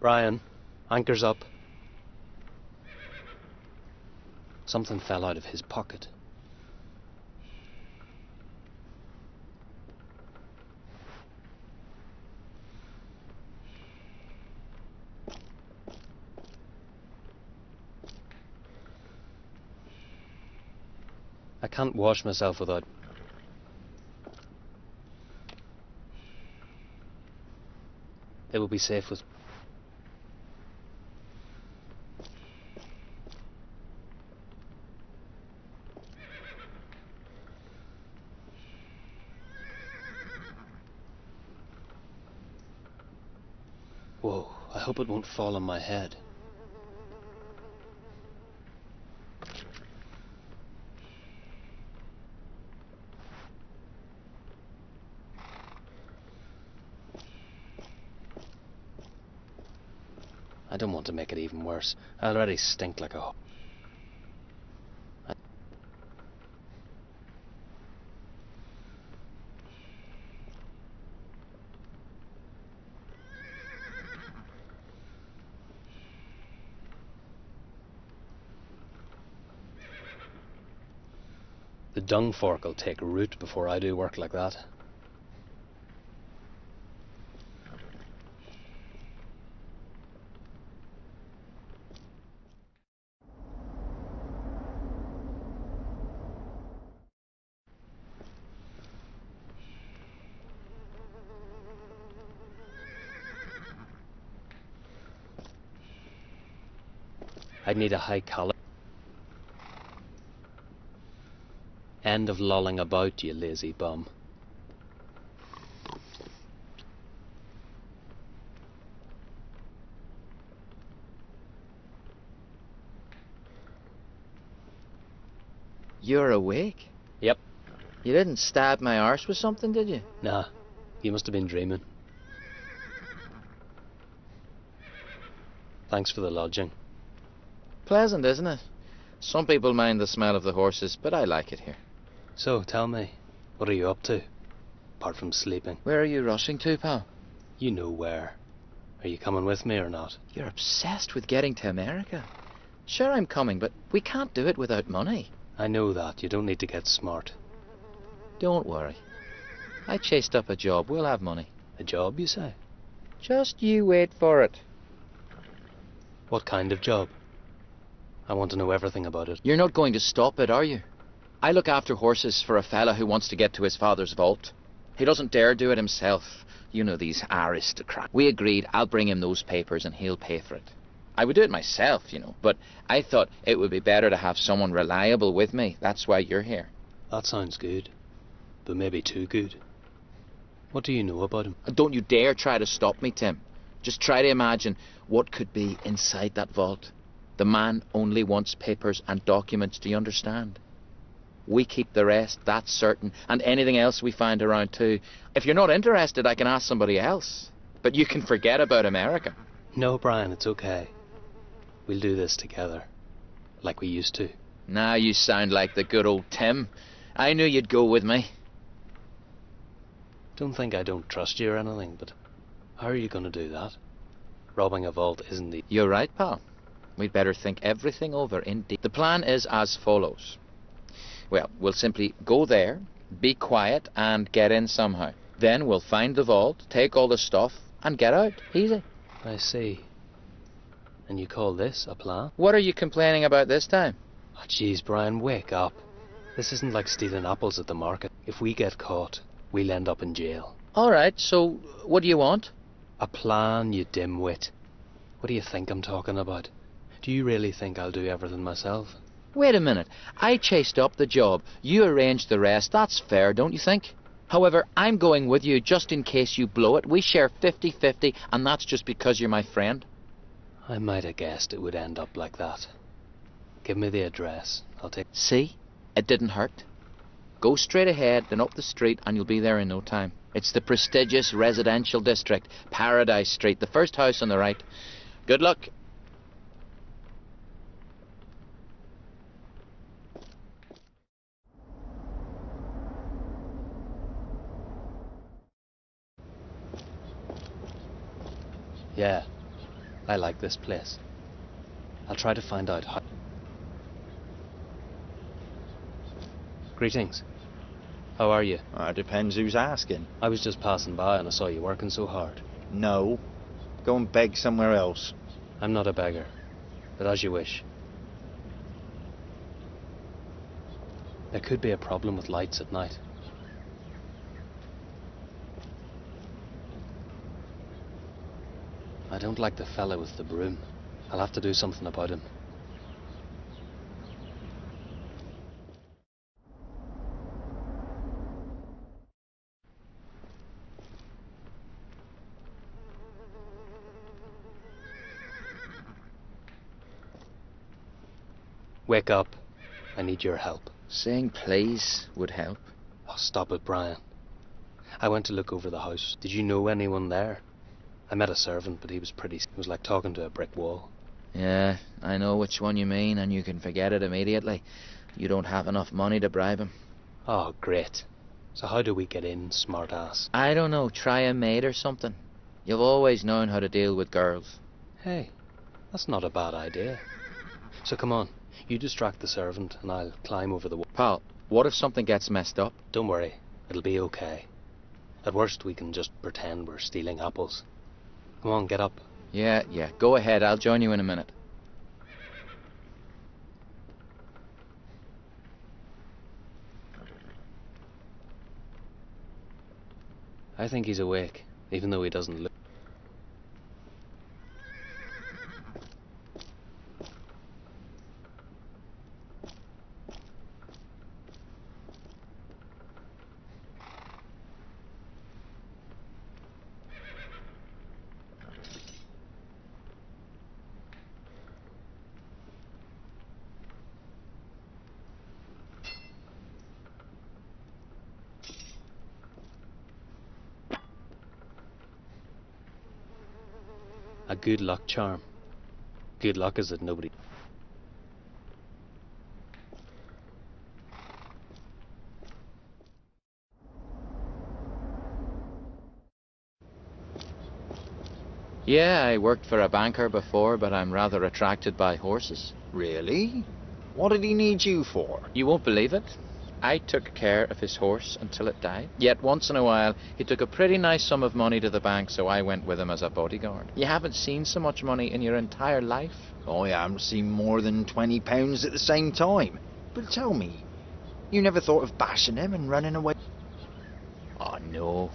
Ryan, anchors up. Something fell out of his pocket. I can't wash myself without... It will be safe with... Whoa, I hope it won't fall on my head. I don't want to make it even worse. I already stink like a... The dung fork will take root before I do work like that. I'd need a high caliber. End of lolling about, you lazy bum. You're awake? Yep. You didn't stab my arse with something, did you? Nah. You must have been dreaming. Thanks for the lodging. Pleasant, isn't it? Some people mind the smell of the horses, but I like it here. So, tell me, what are you up to, apart from sleeping? Where are you rushing to, pal? You know where. Are you coming with me or not? You're obsessed with getting to America. Sure, I'm coming, but we can't do it without money. I know that. You don't need to get smart. Don't worry. I chased up a job. We'll have money. A job, you say? Just you wait for it. What kind of job? I want to know everything about it. You're not going to stop it, are you? I look after horses for a fella who wants to get to his father's vault. He doesn't dare do it himself. You know these aristocrats. We agreed I'll bring him those papers and he'll pay for it. I would do it myself, you know, but I thought it would be better to have someone reliable with me. That's why you're here. That sounds good, but maybe too good. What do you know about him? And don't you dare try to stop me, Tim. Just try to imagine what could be inside that vault. The man only wants papers and documents, do you understand? We keep the rest, that's certain, and anything else we find around too. If you're not interested, I can ask somebody else. But you can forget about America. No, Brian, it's okay. We'll do this together, like we used to. Now you sound like the good old Tim. I knew you'd go with me. Don't think I don't trust you or anything, but how are you going to do that? Robbing a vault isn't the... You're right, pal. We'd better think everything over in detail. The plan is as follows. Well, we'll simply go there, be quiet, and get in somehow. Then we'll find the vault, take all the stuff, and get out. Easy. I see. And you call this a plan? What are you complaining about this time? Oh, jeez, Brian, wake up. This isn't like stealing apples at the market. If we get caught, we'll end up in jail. All right, so what do you want? A plan, you dimwit. What do you think I'm talking about? Do you really think I'll do everything myself? Wait a minute. I chased up the job. You arranged the rest. That's fair, don't you think? However, I'm going with you just in case you blow it. We share 50-50, and that's just because you're my friend. I might have guessed it would end up like that. Give me the address. I'll take... See? It didn't hurt. Go straight ahead, then up the street, and you'll be there in no time. It's the prestigious residential district, Paradise Street, the first house on the right. Good luck. Yeah, I like this place. I'll try to find out how. Greetings. How are you? Depends who's asking. I was just passing by and I saw you working so hard. No. Go and beg somewhere else. I'm not a beggar, but as you wish. There could be a problem with lights at night. I don't like the fellow with the broom. I'll have to do something about him. Wake up. I need your help. Saying please would help. Oh, stop it, Brian. I went to look over the house. Did you know anyone there? I met a servant, but he was pretty... It was like talking to a brick wall. Yeah, I know which one you mean, and you can forget it immediately. You don't have enough money to bribe him. Oh, great. So how do we get in, smartass? I don't know. Try a maid or something. You've always known how to deal with girls. Hey, that's not a bad idea. So come on. You distract the servant, and I'll climb over the wall. Pal, what if something gets messed up? Don't worry. It'll be okay. At worst, we can just pretend we're stealing apples. Come on, get up. Yeah. Go ahead. I'll join you in a minute. I think he's awake, even though he doesn't look. A good luck charm. Good luck is that nobody... Yeah, I worked for a banker before, but I'm rather attracted by horses. Really? What did he need you for? You won't believe it. I took care of his horse until it died. Yet once in a while, he took a pretty nice sum of money to the bank, so I went with him as a bodyguard. You haven't seen so much money in your entire life? Oh, I haven't seen more than £20 at the same time. But tell me, you never thought of bashing him and running away? Oh, no.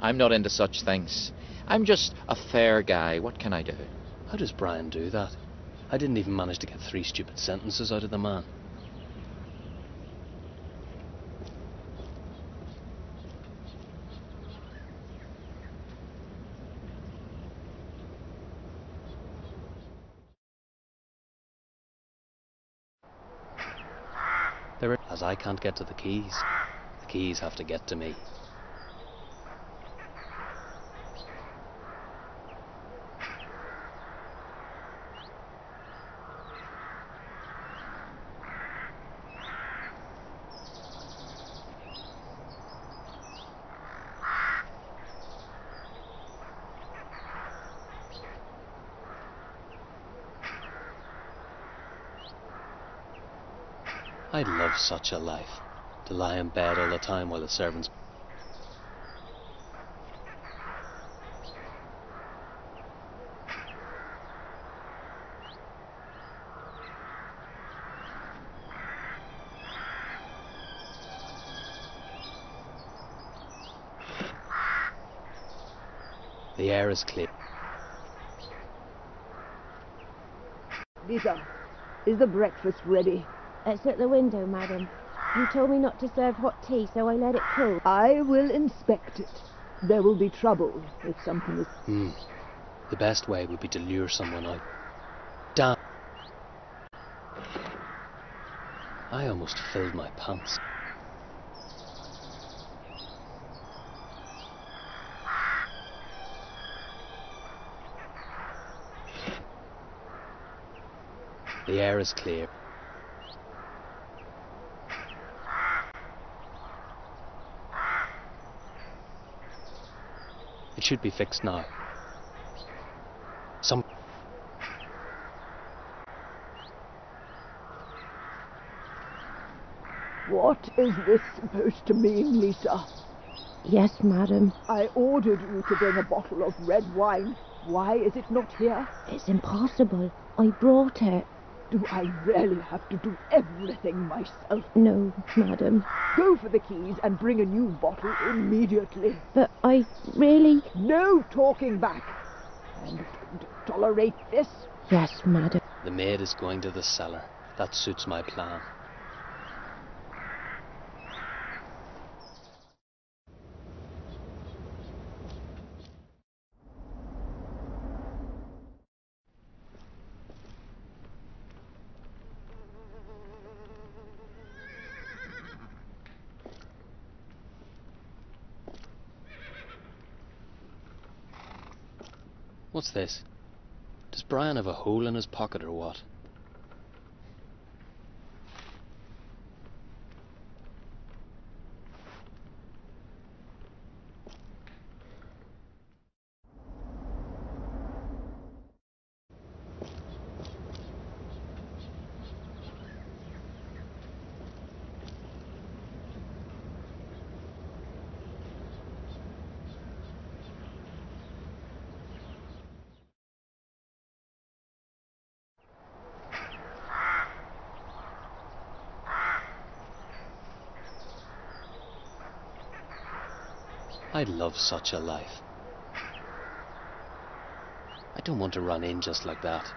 I'm not into such things. I'm just a fair guy. What can I do? How does Brian do that? I didn't even manage to get 3 stupid sentences out of the man. As I can't get to the keys have to get to me. I love such a life, to lie in bed all the time while the servants... The air is clear. Lisa, is the breakfast ready? It's at the window, madam. You told me not to serve hot tea, so I let it cool. I will inspect it. There will be trouble if something is... The best way would be to lure someone out. Damn. I almost filled my pants. The air is clear. It should be fixed now. What is this supposed to mean, Lisa? Yes, madam. I ordered you to bring a bottle of red wine. Why is it not here? It's impossible. I brought it. Do I really have to do everything myself? No, madam. Go for the keys and bring a new bottle immediately. But I really... No talking back. And tolerate this? Yes, madam. The maid is going to the cellar. That suits my plan. What's this? Does Brian have a hole in his pocket or what? I love such a life. I don't want to run in just like that.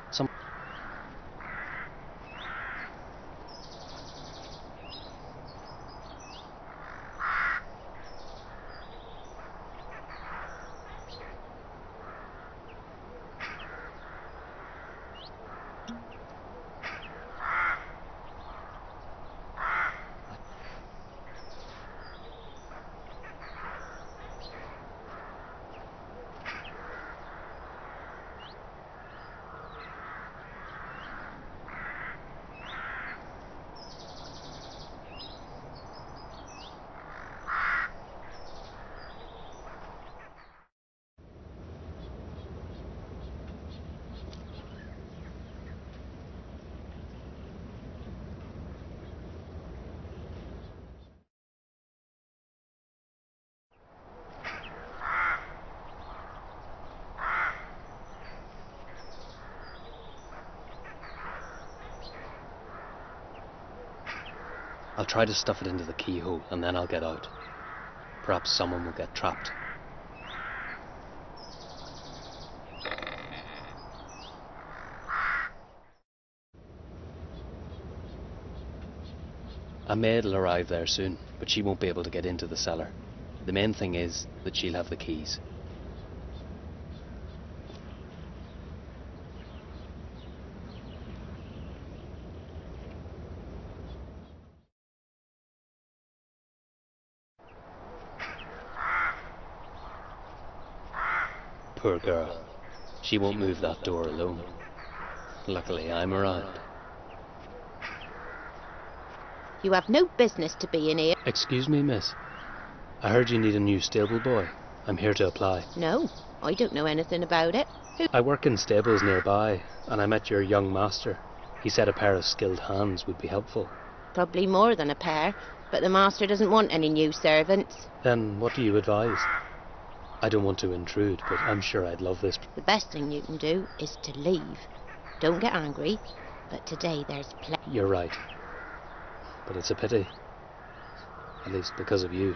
I'll try to stuff it into the keyhole, and then I'll get out. Perhaps someone will get trapped. A maid'll arrive there soon, but she won't be able to get into the cellar. The main thing is that she'll have the keys. Poor girl. She won't move that door alone. Luckily, I'm around. You have no business to be in here. Excuse me, miss. I heard you need a new stable boy. I'm here to apply. No, I don't know anything about it. I work in stables nearby, and I met your young master. He said a pair of skilled hands would be helpful. Probably more than a pair, but the master doesn't want any new servants. Then what do you advise? I don't want to intrude, but I'm sure I'd love this. The best thing you can do is to leave. Don't get angry, but today there's plenty. You're right. But it's a pity. At least because of you.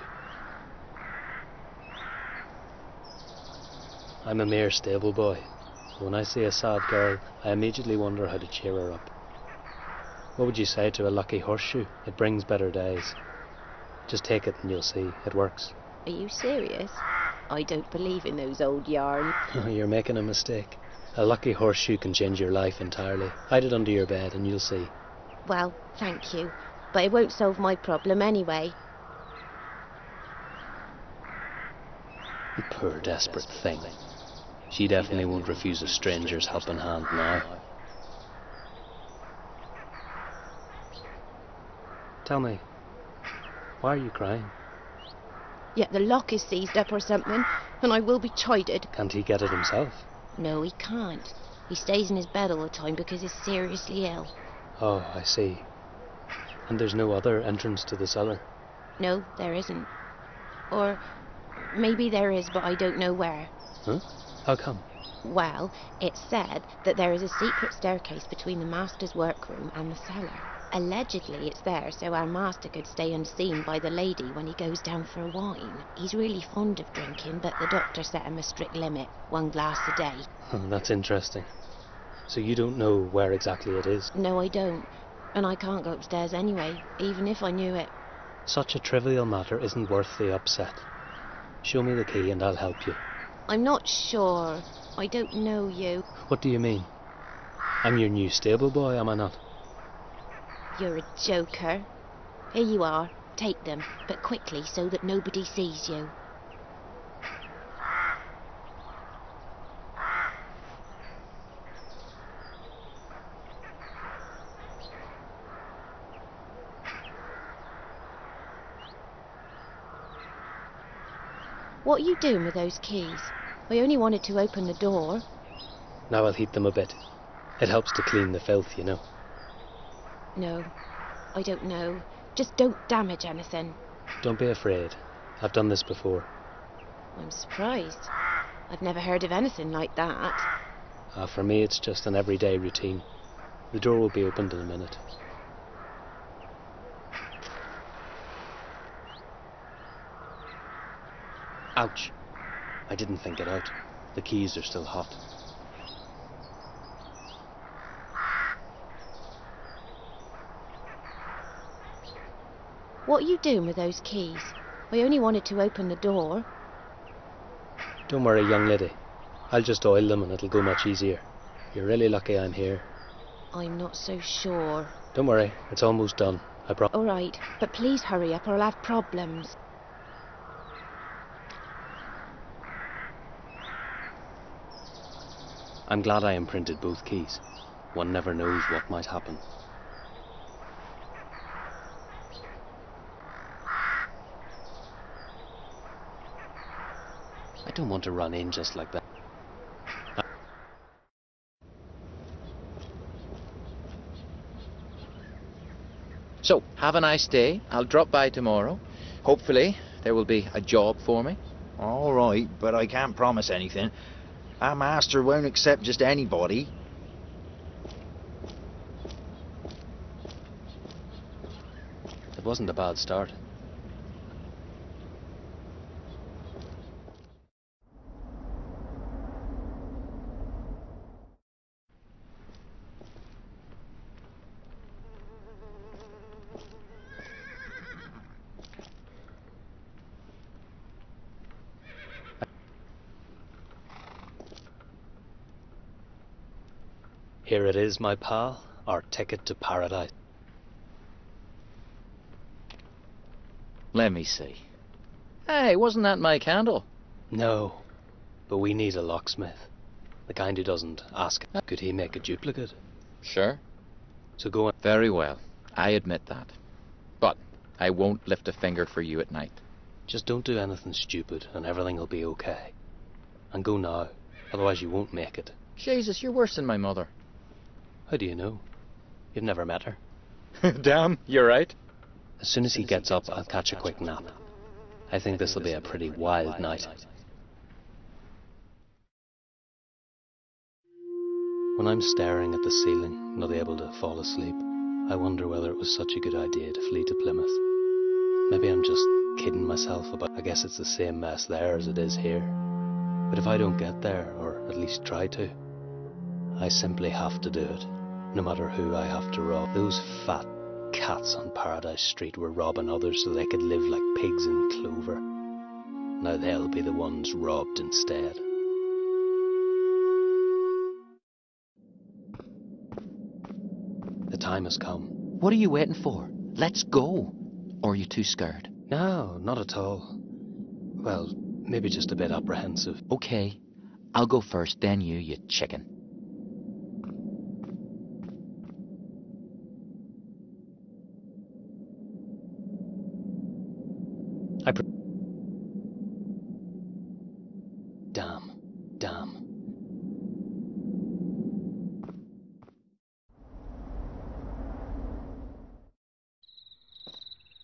I'm a mere stable boy. When I see a sad girl, I immediately wonder how to cheer her up. What would you say to a lucky horseshoe? It brings better days. Just take it and you'll see. It works. Are you serious? I don't believe in those old yarns. Oh, you're making a mistake. A lucky horseshoe can change your life entirely. Hide it under your bed and you'll see. Well, thank you. But it won't solve my problem anyway. Poor desperate thing. She definitely won't refuse a stranger's helping hand now. Tell me, why are you crying? Yet the lock is seized up or something, and I will be chided. Can't he get it himself? No, he can't. He stays in his bed all the time because he's seriously ill. Oh, I see. And there's no other entrance to the cellar? No, there isn't. Or maybe there is, but I don't know where. Huh? How come? Well, it's said that there is a secret staircase between the master's workroom and the cellar. Allegedly it's there so our master could stay unseen by the lady when he goes down for a wine. He's really fond of drinking, but the doctor set him a strict limit, 1 glass a day. Oh, that's interesting. So you don't know where exactly it is? No, I don't. And I can't go upstairs anyway, even if I knew it. Such a trivial matter isn't worth the upset. Show me the key and I'll help you. I'm not sure. I don't know you. What do you mean? I'm your new stable boy, am I not? You're a joker. Here you are. Take them, but quickly so that nobody sees you. What are you doing with those keys? I only wanted to open the door. Now I'll heat them a bit. It helps to clean the filth, you know. No, I don't know. Just don't damage anything. Don't be afraid. I've done this before. I'm surprised. I've never heard of anything like that. For me, it's just an everyday routine. The door will be opened in a minute. Ouch. I didn't think it out. The keys are still hot. What are you doing with those keys? I only wanted to open the door. Don't worry, young lady. I'll just oil them and it'll go much easier. You're really lucky I'm here. I'm not so sure. Don't worry, it's almost done. I promise. All right, but please hurry up or I'll have problems. I'm glad I imprinted both keys. One never knows what might happen. I don't want to run in just like that. So, have a nice day. I'll drop by tomorrow. Hopefully, there will be a job for me. All right, but I can't promise anything. Our master won't accept just anybody. It wasn't a bad start. Here it is, my pal, our ticket to paradise. Let me see. Hey, wasn't that my candle? No, but we need a locksmith. The kind who doesn't ask, could he make a duplicate? Sure. So go on. Very well, I admit that. But I won't lift a finger for you at night. Just don't do anything stupid and everything'll be okay. And go now, otherwise you won't make it. Jesus, you're worse than my mother. How do you know? You've never met her. Damn, you're right. As soon as he gets up, I'll catch a quick nap. I think this'll be a pretty wild night. When I'm staring at the ceiling, not able to fall asleep, I wonder whether it was such a good idea to flee to Plymouth. Maybe I'm just kidding myself about it. I guess it's the same mess there as it is here. But if I don't get there, or at least try to, I simply have to do it. No matter who I have to rob. Those fat cats on Paradise Street were robbing others so they could live like pigs in clover. Now they'll be the ones robbed instead. The time has come. What are you waiting for? Let's go. Or are you too scared? No, not at all. Well, maybe just a bit apprehensive. Okay, I'll go first, then you chicken. Damn.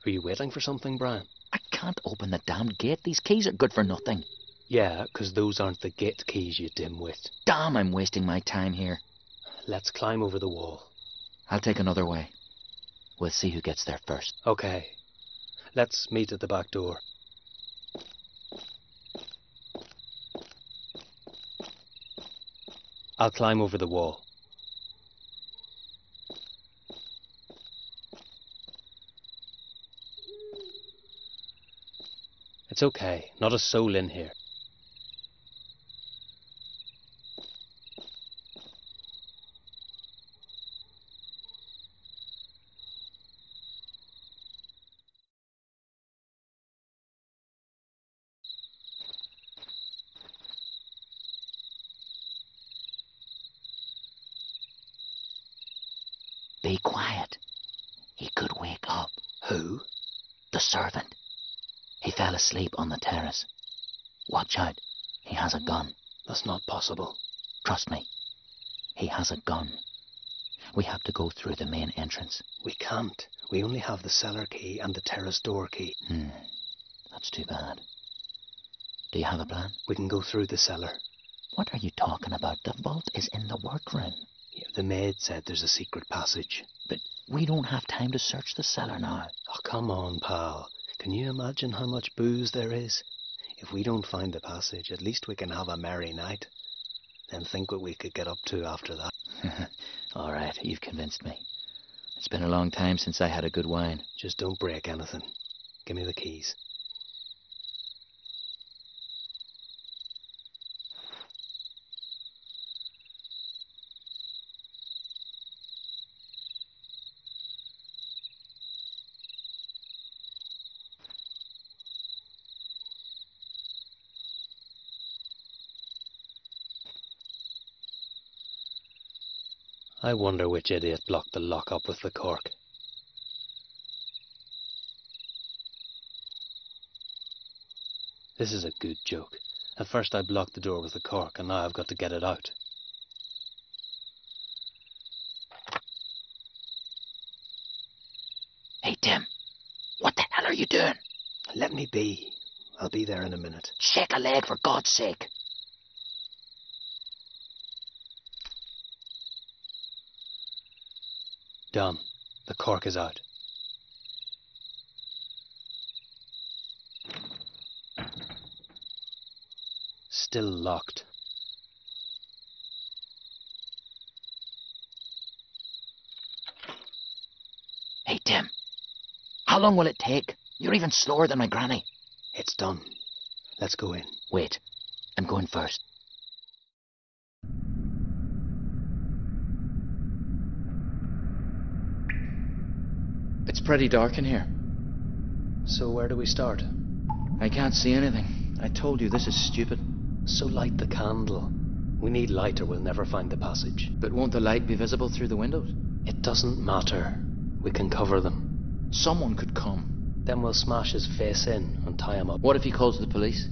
Were you waiting for something, Brian? I can't open the damn gate. These keys are good for nothing. Yeah, because those aren't the gate keys, you dimwit. Damn, I'm wasting my time here. Let's climb over the wall. I'll take another way. We'll see who gets there first. Okay. Let's meet at the back door. I'll climb over the wall. It's okay, not a soul in here. Be quiet. He could wake up. Who? The servant. He fell asleep on the terrace. Watch out. He has a gun. That's not possible. Trust me. He has a gun. We have to go through the main entrance. We can't. We only have the cellar key and the terrace door key. That's too bad. Do you have a plan? We can go through the cellar. What are you talking about? The vault is in the workroom. The maid said there's a secret passage. But we don't have time to search the cellar now. Oh, come on, pal. Can you imagine how much booze there is? If we don't find the passage, at least we can have a merry night. Then think what we could get up to after that. All right, you've convinced me. It's been a long time since I had a good wine. Just don't break anything. Give me the keys. I wonder which idiot blocked the lock up with the cork. This is a good joke. At first I blocked the door with the cork, and now I've got to get it out. Hey, Tim. What the hell are you doing? Let me be. I'll be there in a minute. Shake a leg, for God's sake. Done. The cork is out. Still locked. Hey, Tim. How long will it take? You're even slower than my granny. It's done. Let's go in. Wait. I'm going first. It's pretty dark in here. So where do we start? I can't see anything. I told you, this is stupid. So light the candle. We need light or we'll never find the passage. But won't the light be visible through the windows? It doesn't matter. We can cover them. Someone could come. Then we'll smash his face in and tie him up. What if he calls the police?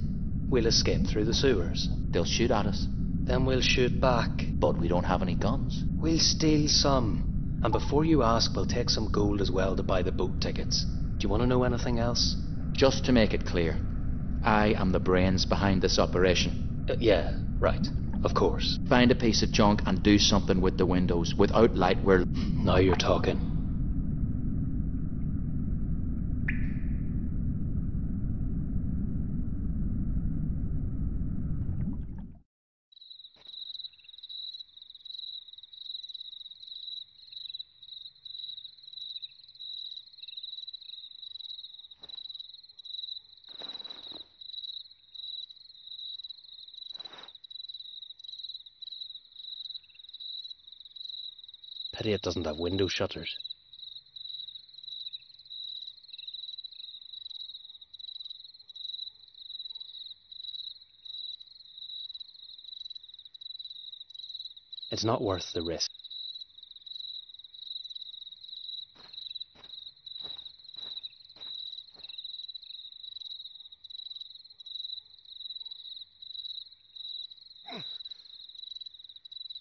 We'll escape through the sewers. They'll shoot at us. Then we'll shoot back. But we don't have any guns. We'll steal some. And before you ask, we'll take some gold as well to buy the boat tickets. Do you want to know anything else? Just to make it clear, I am the brains behind this operation. Yeah, right. Of course. Find a piece of junk and do something with the windows. Without light, we're... Now you're talking. Pity it doesn't have window shutters. It's not worth the risk.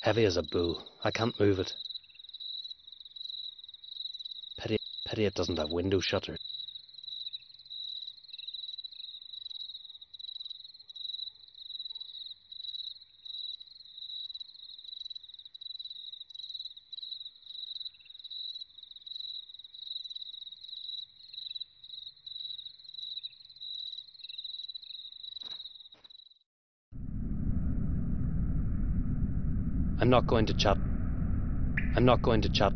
Heavy as a bull. I can't move it. Pity it doesn't have window shutters. I'm not going to chat. I'm not going to chat.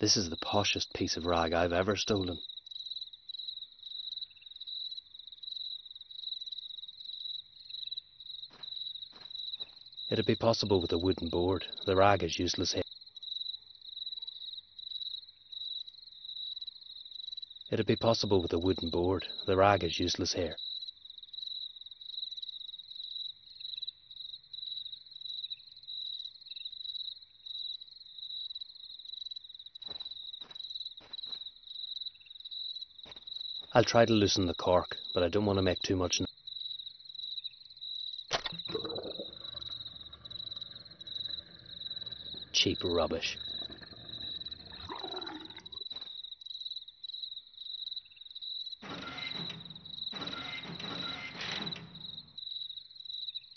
This is the poshest piece of rag I've ever stolen. It'd be possible with a wooden board. The rag is useless here. It'd be possible with a wooden board. The rag is useless here. I'll try to loosen the cork, but I don't want to make too much noise. Cheap rubbish.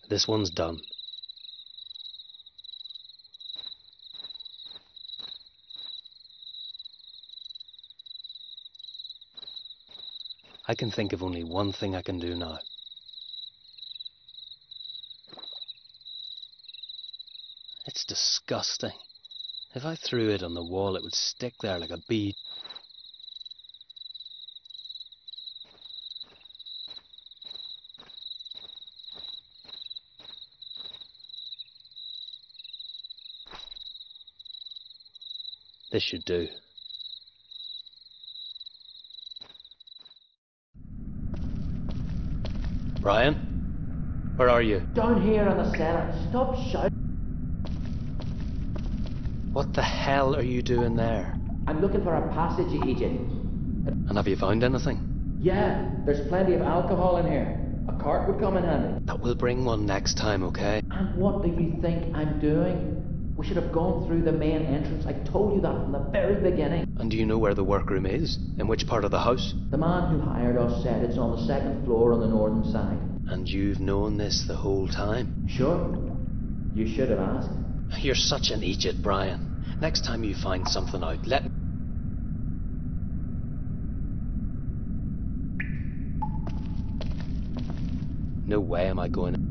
This one's done. I can think of only one thing I can do now. It's disgusting. If I threw it on the wall, it would stick there like a bead. This should do. Brian, where are you? Down here in the cellar. Stop shouting. What the hell are you doing there? I'm looking for a passage agent. And have you found anything? Yeah, there's plenty of alcohol in here. A cart would come in handy. That will bring one next time, okay? And what do you think I'm doing? We should have gone through the main entrance. I told you that from the very beginning. And do you know where the workroom is? In which part of the house? The man who hired us said it's on the second floor on the northern side. And you've known this the whole time? Sure. You should have asked. You're such an idiot, Brian. Next time you find something out, let me... No way am I going...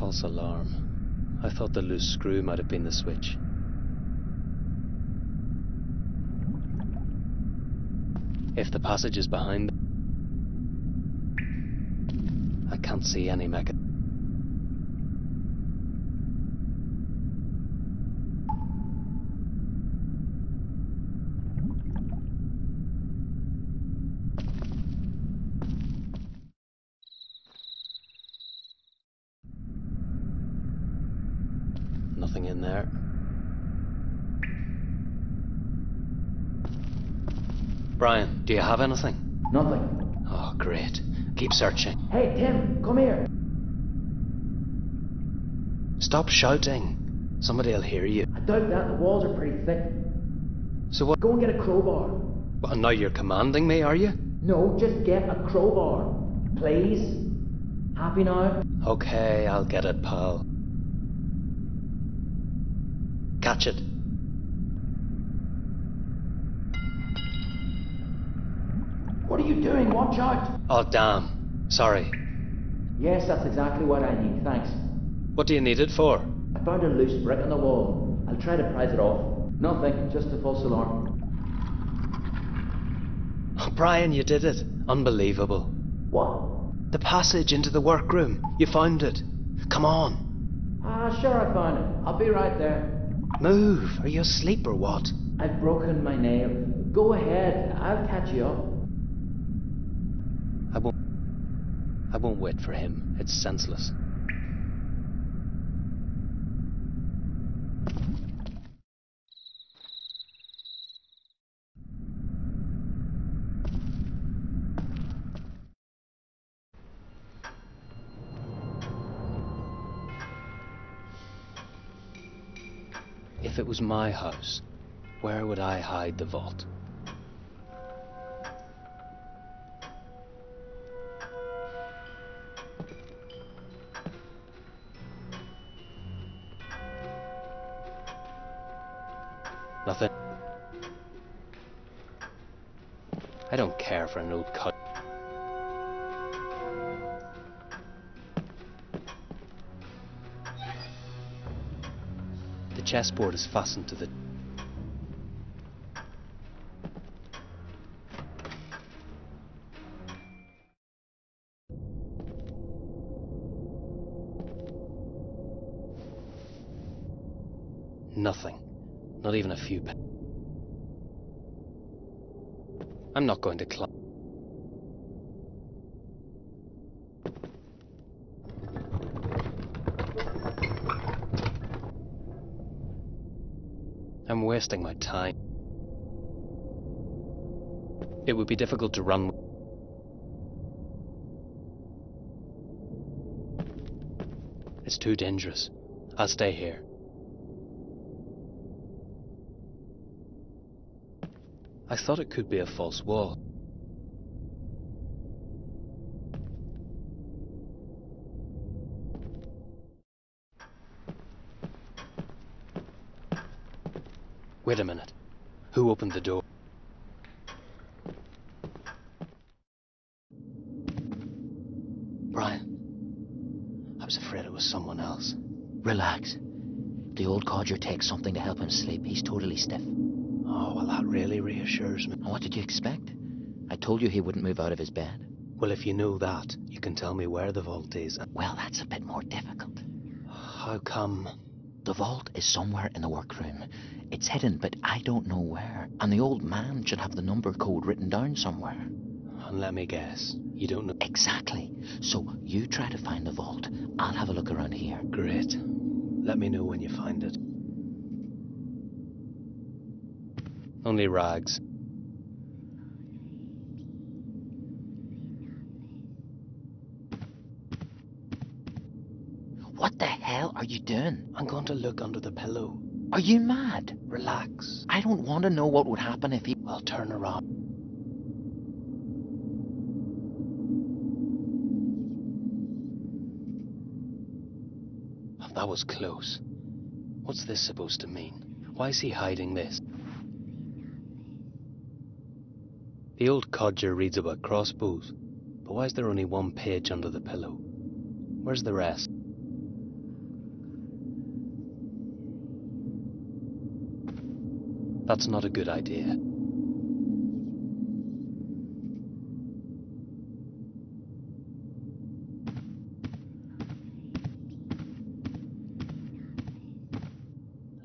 False alarm. I thought the loose screw might have been the switch. If the passage is behind, I can't see any mechanism. Nothing in there. Brian, do you have anything? Nothing. Oh, great. Keep searching. Hey, Tim, come here. Stop shouting. Somebody'll hear you. I doubt that. The walls are pretty thick. So what? Go and get a crowbar. Well, and now you're commanding me, are you? No, just get a crowbar. Please. Happy now? Okay, I'll get it, pal. Catch it. What are you doing? Watch out. Oh, damn. Sorry. Yes, that's exactly what I need. Thanks. What do you need it for? I found a loose brick on the wall. I'll try to prise it off. Nothing, just a false alarm. Oh, Brian, you did it. Unbelievable. What? The passage into the workroom. You found it. Come on. Ah, sure, I found it. I'll be right there. Move! Are you asleep or what? I've broken my nail. Go ahead, I'll catch you up. I won't wait for him. It's senseless. if it was my house, where would I hide the vault? Nothing. I don't care for an old cut. The chessboard is fastened to the... Nothing. Not even a few pennies. I'm not going to climb. I'm wasting my time. It would be difficult to run. It's too dangerous. I'll stay here. I thought it could be a false wall. Wait a minute. Who opened the door? Brian, I was afraid it was someone else. Relax. The old codger takes something to help him sleep. He's totally stiff. Oh, well, that really reassures me. What did you expect? I told you he wouldn't move out of his bed. Well, if you know that, you can tell me where the vault is. Well, that's a bit more difficult. How come? The vault is somewhere in the workroom. It's hidden, but I don't know where. And the old man should have the number code written down somewhere. And let me guess, you don't know... Exactly. So you try to find the vault. I'll have a look around here. Great. Let me know when you find it. Only rags. What the hell are you doing? I'm going to look under the pillow. Are you mad? Relax. I don't want to know what would happen if he... Well, turn around. Oh, that was close. What's this supposed to mean? Why is he hiding this? The old codger reads about crossbows, but why is there only one page under the pillow? Where's the rest? That's not a good idea.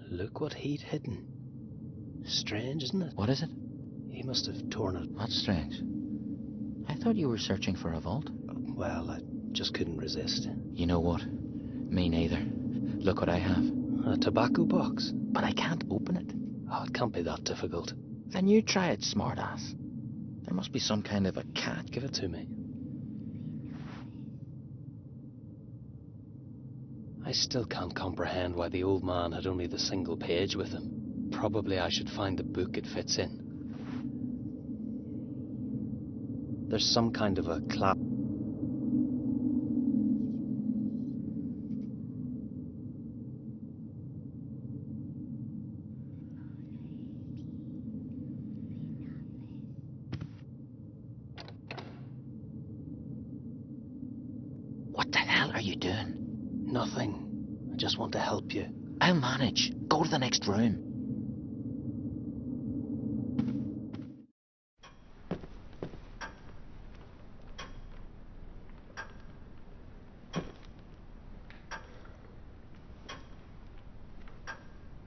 Look what he'd hidden. Strange, isn't it? What is it? He must have torn it. That's strange. I thought you were searching for a vault. Well, I just couldn't resist. You know what? Me neither. Look what I have. A tobacco box. But I can't open it. Oh, it can't be that difficult. Then you try it, smartass. There must be some kind of a catch. Give it to me. I still can't comprehend why the old man had only the single page with him. Probably I should find the book it fits in. There's some kind of a clap. What the hell are you doing? Nothing. I just want to help you. I'll manage. Go to the next room.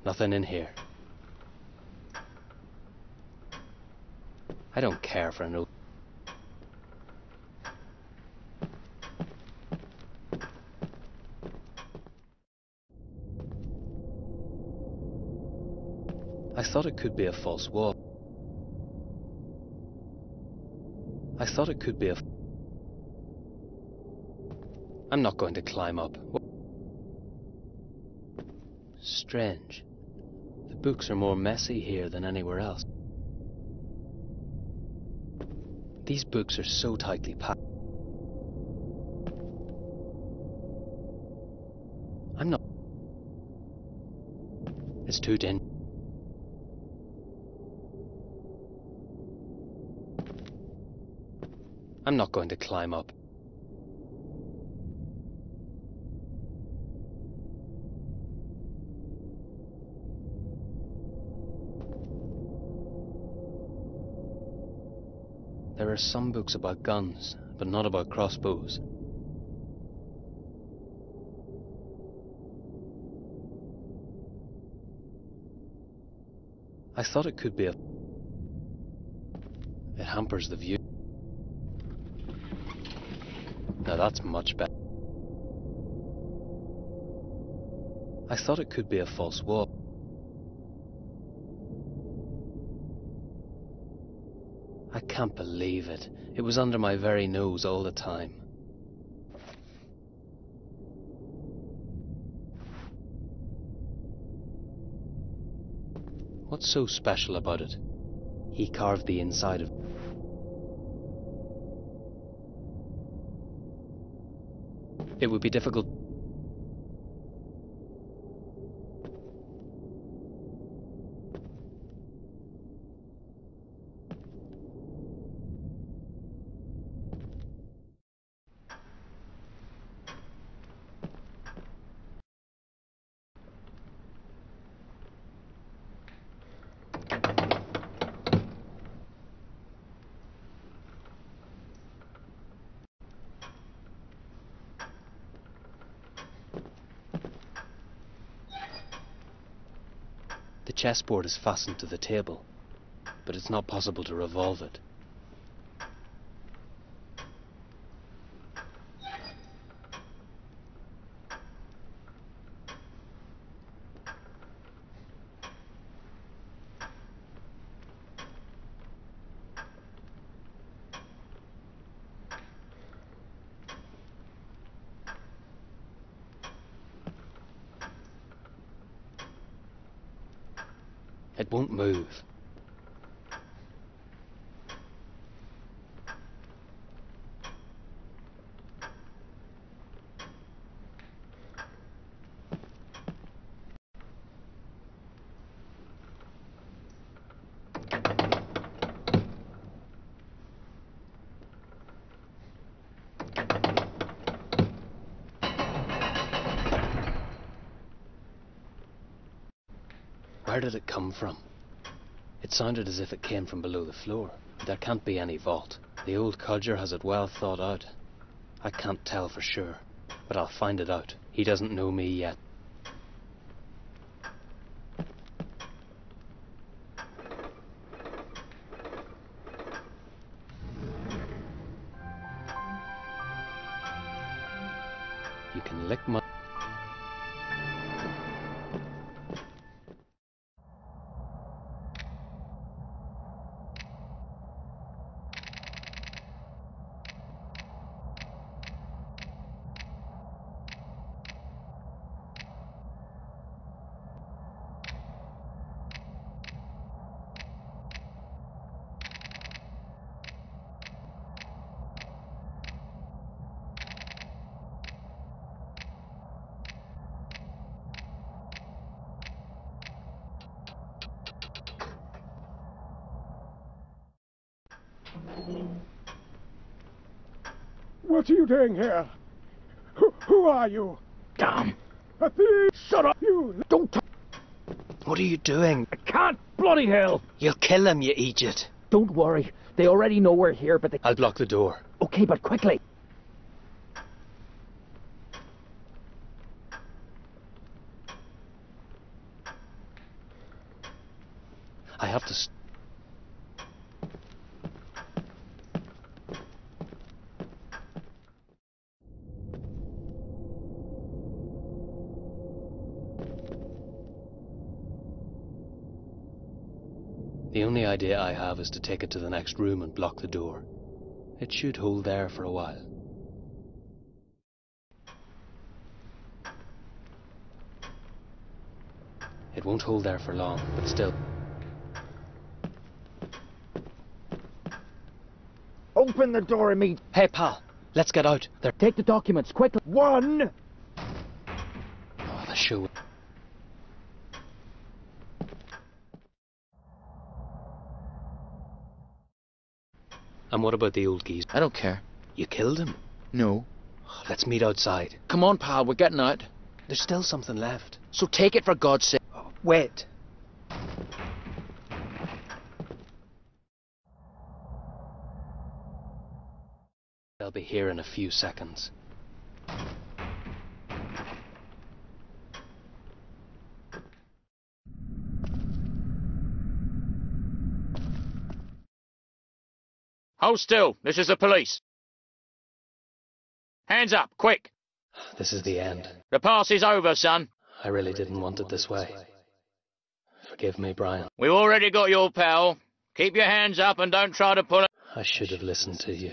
Nothing in here. I don't care for an old... I thought it could be a false wall. I thought it could be a... I'm not going to climb up. Strange. Books are more messy here than anywhere else. These books are so tightly packed. I'm not... It's too dense. I'm not going to climb up. There are some books about guns, but not about crossbows. I thought it could be a... It hampers the view. Now that's much better. I thought it could be a false wall. I can't believe it. It was under my very nose all the time. What's so special about it? He carved the inside of... It would be difficult. The chessboard is fastened to the table, but it's not possible to revolve it. It won't move. Where did it come from? It sounded as if it came from below the floor. There can't be any vault. The old codger has it well thought out. I can't tell for sure, but I'll find it out. He doesn't know me yet. You can lick my... What are you doing here? Who are you? Damn! A thief! Shut up! You don't touch. What are you doing? I can't! Bloody hell! You'll kill them, you idiot! Don't worry. They already know we're here, but they... I'll block the door. Okay, but quickly. I have to... The only idea I have is to take it to the next room and block the door. It should hold there for a while. It won't hold there for long, but still. Open the door immediately. Hey, pal, let's get out. They're... Take the documents, quickly. One! Oh, the shoe. And what about the old geezer? I don't care. You killed him? No. Let's meet outside. Come on, pal, we're getting out. There's still something left. So take it for God's sake. Oh, wait. They'll be here in a few seconds. Hold still, this is the police. Hands up, quick. This is the end. The past is over, son. I really didn't want it this way. Forgive me, Brian. We've already got your pal. Keep your hands up and don't try to pull it. I should have listened to you.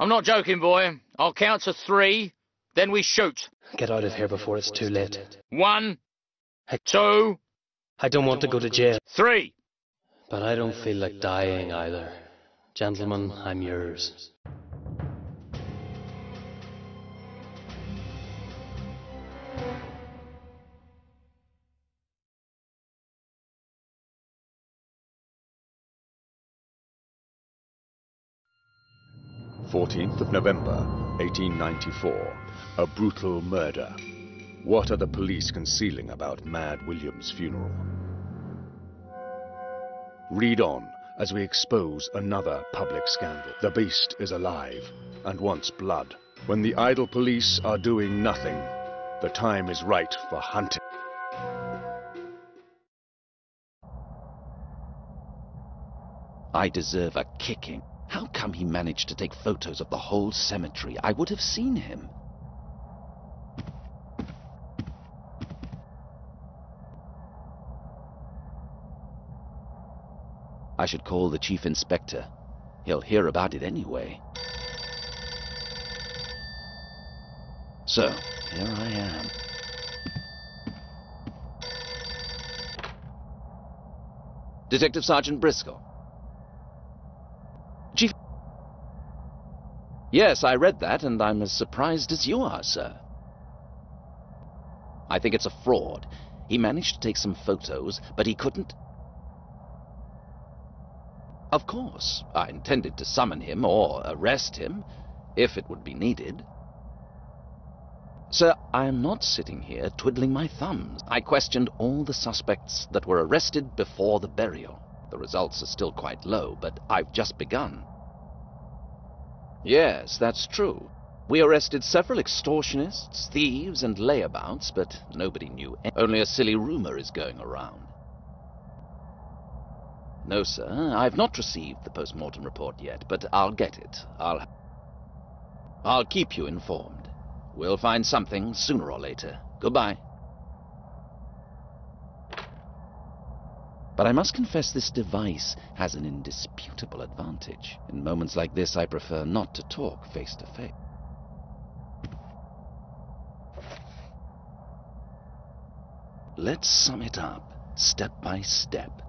I'm not joking, boy. I'll count to 3, then we shoot. Get out of here before it's too late. 1. 2. I don't want to go to jail. 3. But I don't feel like dying either. Gentlemen, I'm yours. November 14, 1894. A brutal murder. What are the police concealing about Mad Williams' funeral? Read on as we expose another public scandal. The beast is alive and wants blood. When the idle police are doing nothing, the time is right for hunting. I deserve a kicking. How come he managed to take photos of the whole cemetery? I would have seen him. I should call the chief inspector. He'll hear about it anyway. So, here I am. Detective Sergeant Briscoe. Chief... Yes, I read that, and I'm as surprised as you are, sir. I think it's a fraud. He managed to take some photos, but he couldn't... Of course, I intended to summon him or arrest him, if it would be needed. Sir, I am not sitting here twiddling my thumbs. I questioned all the suspects that were arrested before the burial. The results are still quite low, but I've just begun. Yes, that's true. We arrested several extortionists, thieves, and layabouts, but nobody knew anything. Only a silly rumor is going around. No, sir, I've not received the post-mortem report yet, but I'll get it. I'll keep you informed. We'll find something sooner or later. Goodbye. But I must confess this device has an indisputable advantage. In moments like this, I prefer not to talk face to face. Let's sum it up, step by step.